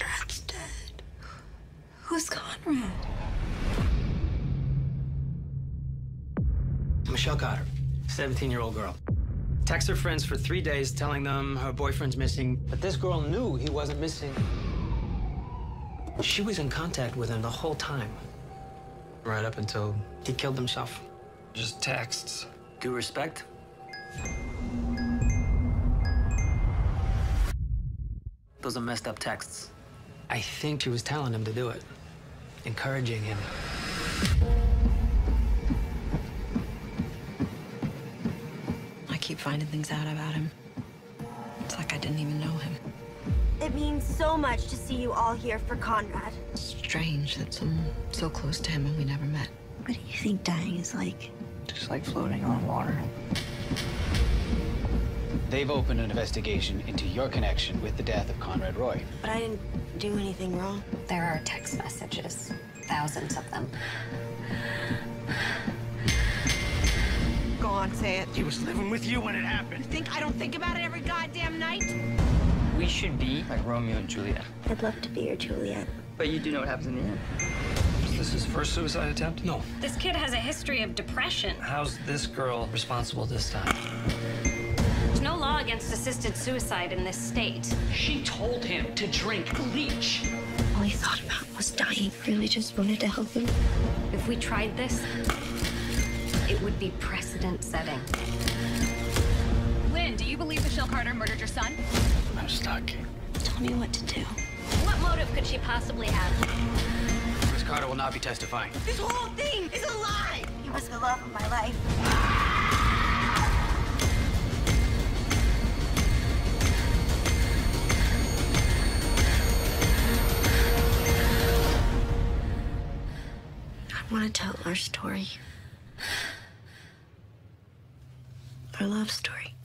Conrad's dead. Who's Conrad? Michelle Carter, 17-year-old girl. Texts her friends for 3 days telling them her boyfriend's missing, but this girl knew he wasn't missing. She was in contact with him the whole time. Right up until he killed himself. Just texts. Due respect. Those are messed up texts. I think she was telling him to do it, encouraging him. I keep finding things out about him. It's like I didn't even know him. It means so much to see you all here for Conrad. It's strange that someone so close to him and we never met. What do you think dying is like? Just like floating on water. They've opened an investigation into your connection with the death of Conrad Roy. But I didn't do anything wrong. There are text messages, thousands of them. Go on, say it. He was living with you when it happened. You think I don't think about it every goddamn night? We should be like Romeo and Juliet. I'd love to be your Juliet. But you do know what happens in the end. Is this his first suicide attempt? No. This kid has a history of depression. How's this girl responsible this time? There's no law against assisted suicide in this state. She told him to drink bleach. All he thought about was dying. Really just wanted to help him. If we tried this, it would be precedent setting. Lynn, do you believe Michelle Carter murdered your son? I'm stuck. Tell me what to do. What motive could she possibly have? Chris Carter will not be testifying. This whole thing is a lie! He was the love of my life. I want to tell our story. Our love story.